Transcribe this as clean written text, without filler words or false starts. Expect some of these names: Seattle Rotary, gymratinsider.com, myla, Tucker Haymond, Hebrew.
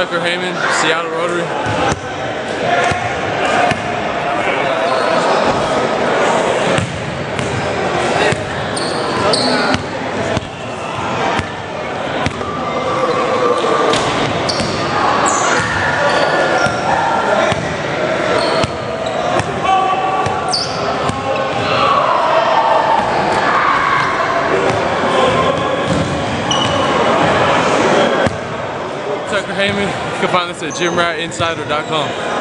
Tucker Haymond, Seattle Rotary. Tucker Haymond. You can find this at gymratinsider.com.